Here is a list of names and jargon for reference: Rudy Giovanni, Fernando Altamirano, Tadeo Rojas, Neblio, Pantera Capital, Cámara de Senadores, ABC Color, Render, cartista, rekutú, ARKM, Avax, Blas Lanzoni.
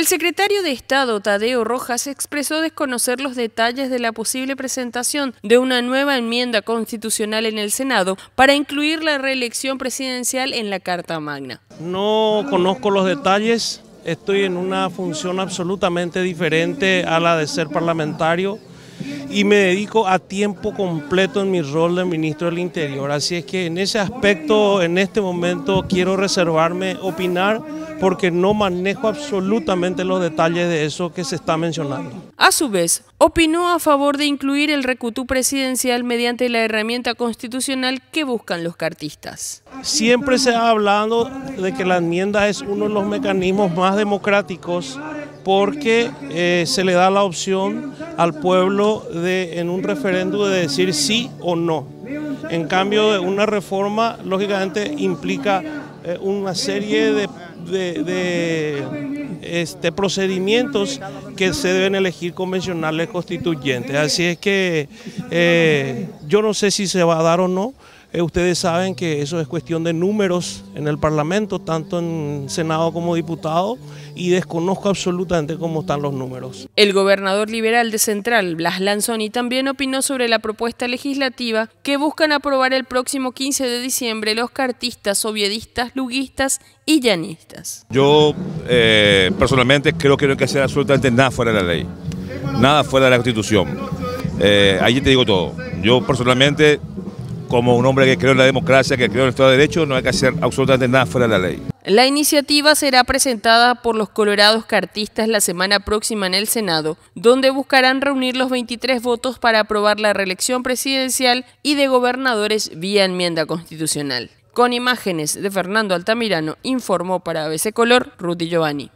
El secretario de Estado, Tadeo Rojas, expresó desconocer los detalles de la posible presentación de una nueva enmienda constitucional en el Senado para incluir la reelección presidencial en la Carta Magna. No conozco los detalles, estoy en una función absolutamente diferente a la de ser parlamentario y me dedico a tiempo completo en mi rol de ministro del Interior, así es que en ese aspecto, en este momento, quiero reservarme opinar porque no manejo absolutamente los detalles de eso que se está mencionando. A su vez, opinó a favor de incluir el recutú presidencial mediante la herramienta constitucional que buscan los cartistas. Siempre se ha hablado de que la enmienda es uno de los mecanismos más democráticos porque se le da la opción al pueblo en un referéndum de decir sí o no. En cambio, una reforma lógicamente implica una serie de procedimientos que se deben elegir convencionales constituyentes. Así es que yo no sé si se va a dar o no. Ustedes saben que eso es cuestión de números en el Parlamento, tanto en Senado como diputado, y desconozco absolutamente cómo están los números. El gobernador liberal de Central, Blas Lanzoni, también opinó sobre la propuesta legislativa que buscan aprobar el próximo 15 de diciembre los cartistas, oviedistas, luguistas y llanistas. Yo personalmente creo que no hay que hacer absolutamente nada fuera de la ley, nada fuera de la Constitución. Allí te digo todo. Yo personalmente, como un hombre que creo en la democracia, que creo en el Estado de Derecho, no hay que hacer absolutamente nada fuera de la ley. La iniciativa será presentada por los colorados cartistas la semana próxima en el Senado, donde buscarán reunir los 23 votos para aprobar la reelección presidencial y de gobernadores vía enmienda constitucional. Con imágenes de Fernando Altamirano, informó para ABC Color, Rudy Giovanni.